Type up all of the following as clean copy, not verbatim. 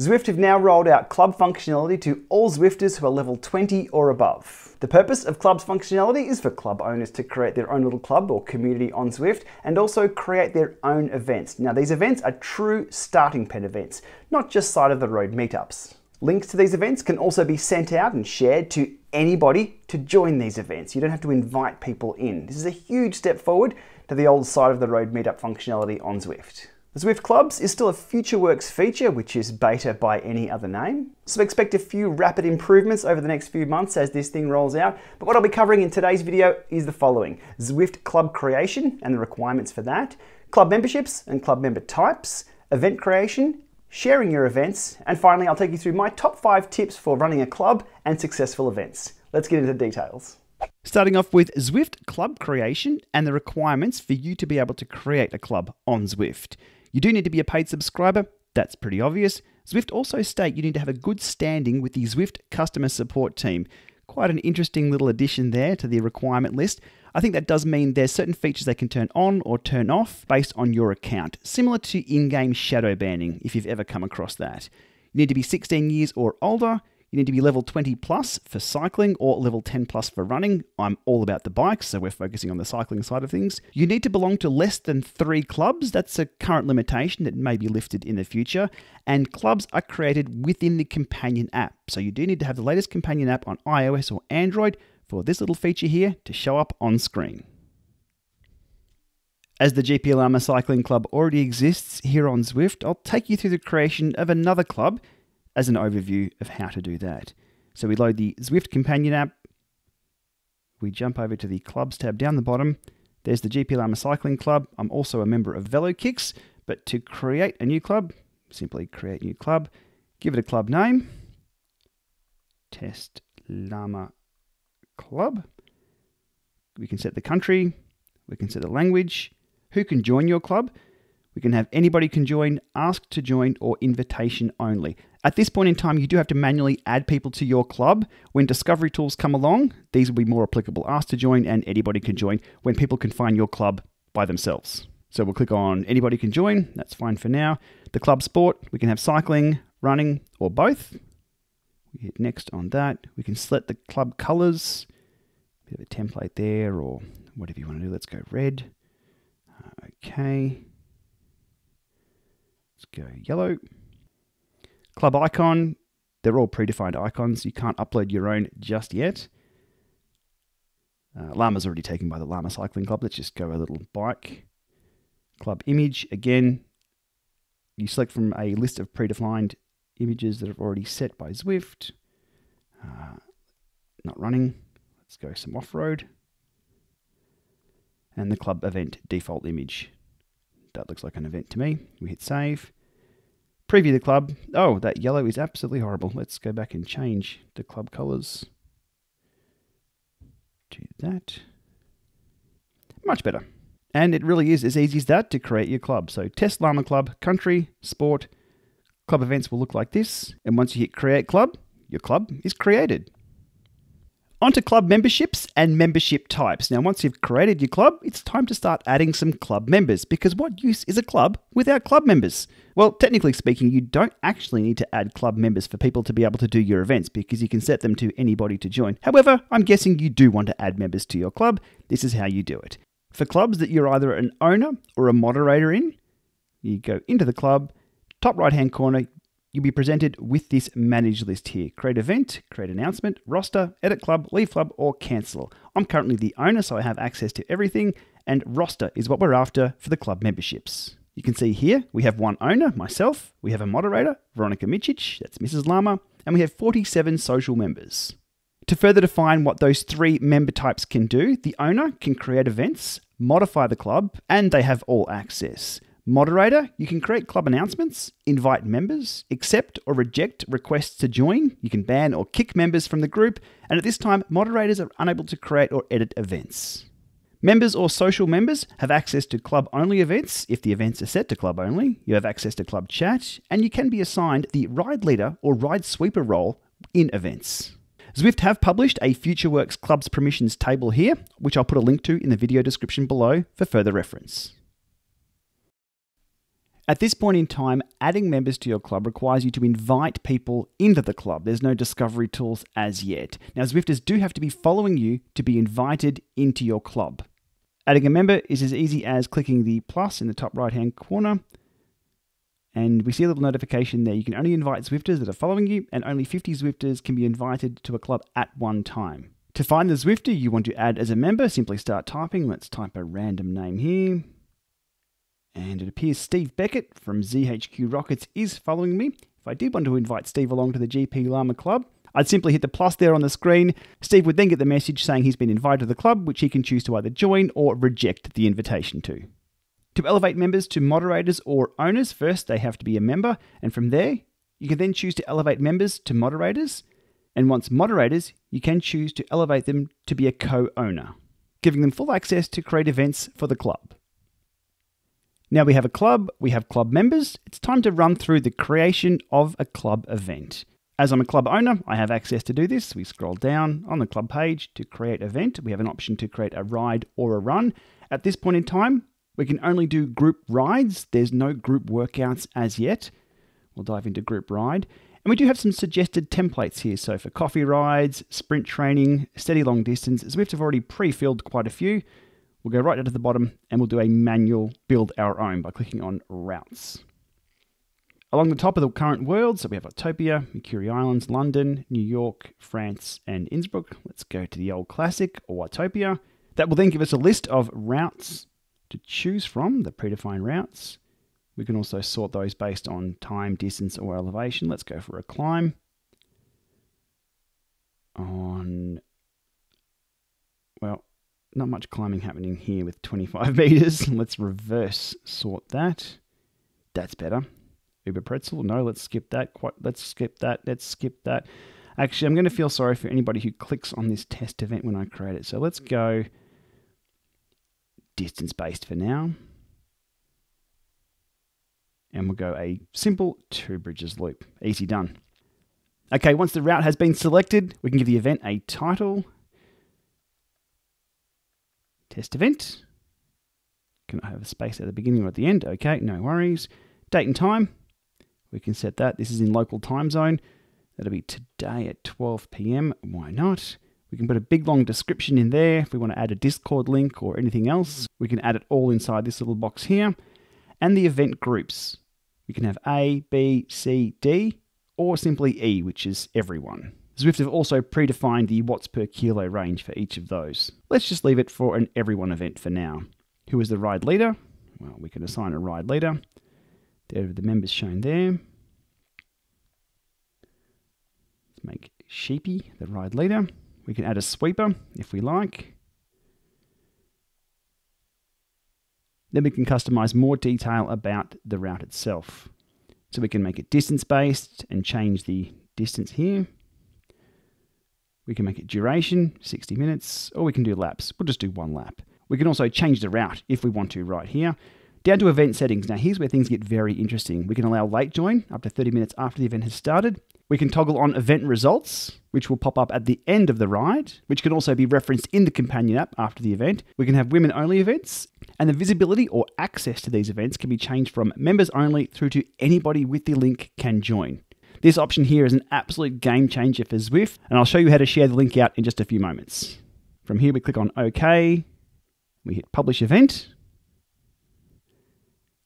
Zwift have now rolled out club functionality to all Zwifters who are level 20 or above. The purpose of club's functionality is for club owners to create their own little club or community on Zwift and also create their own events. Now these events are true starting pen events, not just side of the road meetups. Links to these events can also be sent out and shared to anybody to join these events. You don't have to invite people in. This is a huge step forward to the old side of the road meetup functionality on Zwift. Zwift Clubs is still a FutureWorks feature, which is beta by any other name. So expect a few rapid improvements over the next few months as this thing rolls out. But what I'll be covering in today's video is the following: Zwift Club creation and the requirements for that, club memberships and club member types, event creation, sharing your events, and finally I'll take you through my top 5 tips for running a club and successful events. Let's get into the details. Starting off with Zwift Club creation and the requirements for you to be able to create a club on Zwift. You do need to be a paid subscriber, that's pretty obvious. Zwift also state you need to have a good standing with the Zwift customer support team. Quite an interesting little addition there to the requirement list. I think that does mean there's certain features they can turn on or turn off based on your account, similar to in-game shadow banning if you've ever come across that. You need to be 16 years or older, you need to be level 20 plus for cycling or level 10 plus for running. I'm all about the bikes, so we're focusing on the cycling side of things. You need to belong to less than 3 clubs. That's a current limitation that may be lifted in the future. And clubs are created within the companion app. So you do need to have the latest companion app on iOS or Android for this little feature here to show up on screen. As the GP Lama Cycling Club already exists here on Zwift, I'll take you through the creation of another club as an overview of how to do that. So we load the Zwift companion app, we jump over to the clubs tab down the bottom, there's the GP Lama Cycling Club. I'm also a member of Velo Kicks, but to create a new club, simply create new club, give it a club name, Test Lama Club. We can set the country, we can set the language, who can join your club. We can have anybody can join, ask to join, or invitation only. At this point in time, you do have to manually add people to your club. When discovery tools come along, these will be more applicable. Ask to join and anybody can join when people can find your club by themselves. So we'll click on anybody can join. That's fine for now. The club sport, we can have cycling, running, or both. We hit next on that. We can select the club colors. Bit of a template there or whatever you want to do. Let's go red. Okay. Let's go yellow. Club icon, they're all predefined icons. You can't upload your own just yet. Lama's already taken by the Lama Cycling Club. Let's just go a little bike. Club image, again, you select from a list of predefined images that are already set by Zwift. Not running. Let's go some off-road. And the club event default image. That looks like an event to me. We hit save. Preview the club. Oh, that yellow is absolutely horrible. Let's go back and change the club colors to that. Much better. And it really is as easy as that to create your club. So Test Lama Club, country, sport, club events will look like this. And once you hit create club, your club is created. Onto club memberships and membership types. Now, once you've created your club, it's time to start adding some club members, because what use is a club without club members? Well, technically speaking, you don't actually need to add club members for people to be able to do your events, because you can set them to anybody to join. However, I'm guessing you do want to add members to your club. This is how you do it. For clubs that you're either an owner or a moderator in, you go into the club, top right-hand corner, you'll be presented with this manage list here. Create event, create announcement, roster, edit club, leave club, or cancel. I'm currently the owner, so I have access to everything, and roster is what we're after for the club memberships. You can see here, we have one owner, myself, we have a moderator, Veronica Mitchich, that's Mrs. Lama, and we have 47 social members. To further define what those 3 member types can do, the owner can create events, modify the club, and they have all access. Moderator, you can create club announcements, invite members, accept or reject requests to join, you can ban or kick members from the group, and at this time, moderators are unable to create or edit events. Members or social members have access to club-only events if the events are set to club-only, you have access to club chat, and you can be assigned the ride leader or ride sweeper role in events. Zwift have published a FutureWorks Clubs permissions table here, which I'll put a link to in the video description below for further reference. At this point in time, adding members to your club requires you to invite people into the club. There's no discovery tools as yet. Now, Zwifters do have to be following you to be invited into your club. Adding a member is as easy as clicking the plus in the top right-hand corner. And we see a little notification there. You can only invite Zwifters that are following you, and only 50 Zwifters can be invited to a club at one time. To find the Zwifter you want to add as a member, simply start typing. Let's type a random name here. And it appears Steve Beckett from ZHQ Rockets is following me. If I did want to invite Steve along to the GP Lama Club, I'd simply hit the plus there on the screen. Steve would then get the message saying he's been invited to the club, which he can choose to either join or reject the invitation to. To elevate members to moderators or owners, first they have to be a member, and from there, you can then choose to elevate members to moderators, and once moderators, you can choose to elevate them to be a co-owner, giving them full access to create events for the club. Now we have a club, we have club members. It's time to run through the creation of a club event. As I'm a club owner, I have access to do this. We scroll down on the club page to create event. We have an option to create a ride or a run. At this point in time, we can only do group rides. There's no group workouts as yet. We'll dive into group ride. And we do have some suggested templates here. So for coffee rides, sprint training, steady long distance, Zwift have already pre-filled quite a few. We'll go right down to the bottom and we'll do a manual build our own by clicking on routes. Along the top of the current world, so we have Utopia, Mercury Islands, London, New York, France, and Innsbruck. Let's go to the old classic or Watopia. That will then give us a list of routes to choose from, the predefined routes. We can also sort those based on time, distance, or elevation. Let's go for a climb. Not much climbing happening here with 25 meters. Let's reverse sort that. That's better. Uber Pretzel. No, let's skip that. Let's skip that. Let's skip that. Actually, I'm going to feel sorry for anybody who clicks on this test event when I create it. So let's go distance-based for now. And we'll go a simple 2 bridges loop. Easy done. Okay, once the route has been selected, we can give the event a title. Test event. Can I have a space at the beginning or at the end? Okay, no worries. Date and time. We can set that. This is in local time zone. That'll be today at 12 p.m. Why not? We can put a big long description in there. If we want to add a Discord link or anything else, we can add it all inside this little box here. And the event groups. We can have A, B, C, D, or simply E, which is everyone. Zwift have also predefined the watts per kilo range for each of those. Let's just leave it for an everyone event for now. Who is the ride leader? Well, we can assign a ride leader. There are the members shown there. Let's make Sheepy the ride leader. We can add a sweeper if we like. Then we can customize more detail about the route itself. So we can make it distance-based and change the distance here. We can make it duration, 60 minutes, or we can do laps. We'll just do 1 lap. We can also change the route if we want to right here. Down to event settings. Now here's where things get very interesting. We can allow late join up to 30 minutes after the event has started. We can toggle on event results, which will pop up at the end of the ride, which can also be referenced in the companion app after the event. We can have women only events, and the visibility or access to these events can be changed from members only through to anybody with the link can join. This option here is an absolute game changer for Zwift, and I'll show you how to share the link out in just a few moments. From here, we click on OK, we hit Publish Event,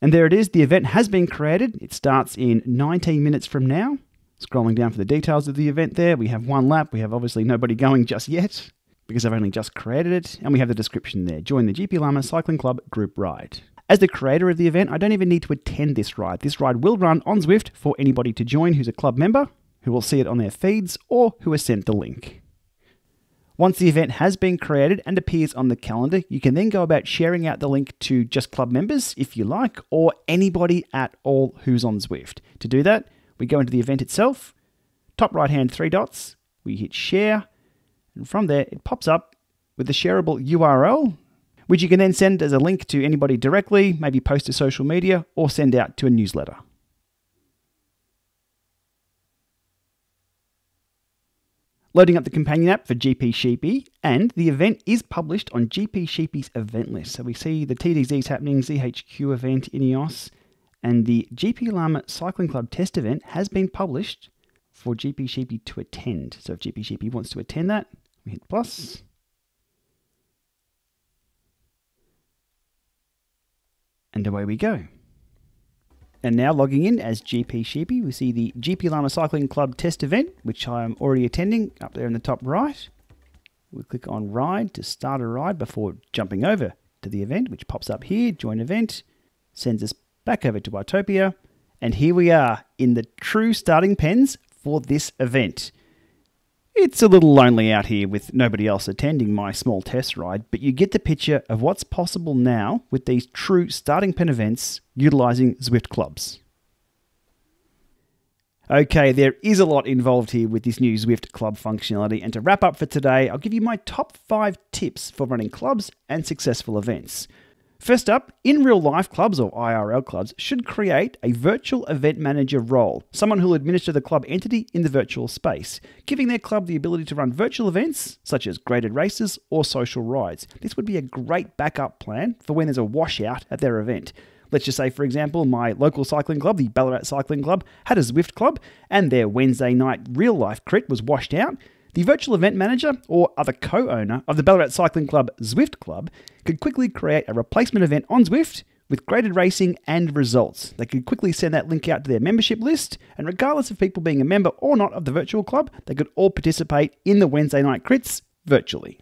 and there it is. The event has been created. It starts in 19 minutes from now. Scrolling down for the details of the event there, we have 1 lap. We have obviously nobody going just yet, because I've only just created it, and we have the description there. Join the GP Lama Cycling Club group ride. As the creator of the event, I don't even need to attend this ride. This ride will run on Zwift for anybody to join who's a club member, who will see it on their feeds, or who has sent the link. Once the event has been created and appears on the calendar, you can then go about sharing out the link to just club members, if you like, or anybody at all who's on Zwift. To do that, we go into the event itself, top right-hand 3 dots, we hit share, and from there it pops up with the shareable URL, which you can then send as a link to anybody directly, maybe post to social media, or send out to a newsletter. Loading up the companion app for GP Sheepy, and the event is published on GP Sheepy's event list. So we see the TDZs happening, ZHQ event, EOS, and the GP Lama Cycling Club test event has been published for GP Sheepy to attend. So if GP Sheepy wants to attend that, we hit plus. And away we go. And now logging in as GP Sheepy, we see the GP Lama Cycling Club test event, which I am already attending up there in the top right. We click on ride to start a ride before jumping over to the event, which pops up here, join event, sends us back over to Watopia. And here we are in the true starting pens for this event. It's a little lonely out here with nobody else attending my small test ride, but you get the picture of what's possible now with these true starting pen events utilising Zwift clubs. Okay, there is a lot involved here with this new Zwift club functionality, and to wrap up for today, I'll give you my top 5 tips for running clubs and successful events. First up, in real life clubs or IRL clubs should create a virtual event manager role, someone who will administer the club entity in the virtual space, giving their club the ability to run virtual events such as graded races or social rides. This would be a great backup plan for when there's a washout at their event. Let's just say, for example, my local cycling club, the Ballarat Cycling Club, had a Zwift club and their Wednesday night real-life crit was washed out. The virtual event manager or other co-owner of the Ballarat Cycling Club Zwift club could quickly create a replacement event on Zwift with graded racing and results. They could quickly send that link out to their membership list, and regardless of people being a member or not of the virtual club, they could all participate in the Wednesday night crits virtually.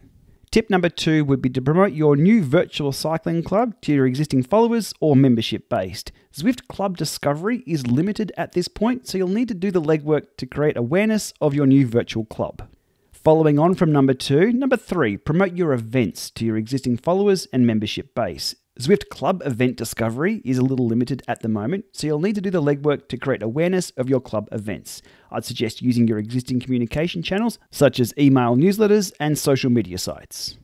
Tip number 2 would be to promote your new virtual cycling club to your existing followers or membership based. Zwift club discovery is limited at this point, so you'll need to do the legwork to create awareness of your new virtual club. Following on from number 2, number 3, promote your events to your existing followers and membership base. Zwift club event discovery is a little limited at the moment, so you'll need to do the legwork to create awareness of your club events. I'd suggest using your existing communication channels, such as email newsletters and social media sites.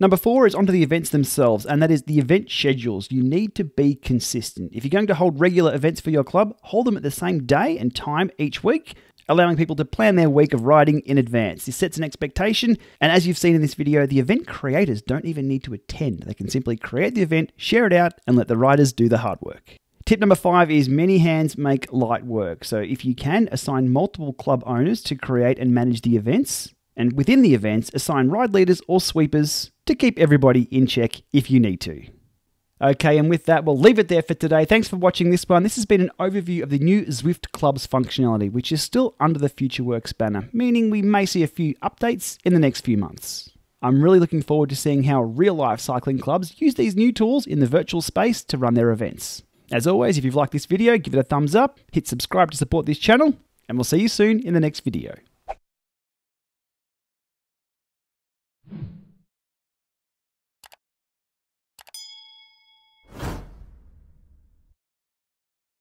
Number 4 is onto the events themselves, and that is the event schedules. You need to be consistent. If you're going to hold regular events for your club, hold them at the same day and time each week, allowing people to plan their week of riding in advance. This sets an expectation, and as you've seen in this video, the event creators don't even need to attend. They can simply create the event, share it out, and let the riders do the hard work. Tip number 5 is many hands make light work. So if you can, assign multiple club owners to create and manage the events, and within the events, assign ride leaders or sweepers to keep everybody in check if you need to. Okay, and with that, we'll leave it there for today. Thanks for watching this one. This has been an overview of the new Zwift Clubs functionality, which is still under the FutureWorks banner, meaning we may see a few updates in the next few months. I'm really looking forward to seeing how real-life cycling clubs use these new tools in the virtual space to run their events. As always, if you've liked this video, give it a thumbs up, hit subscribe to support this channel, and we'll see you soon in the next video.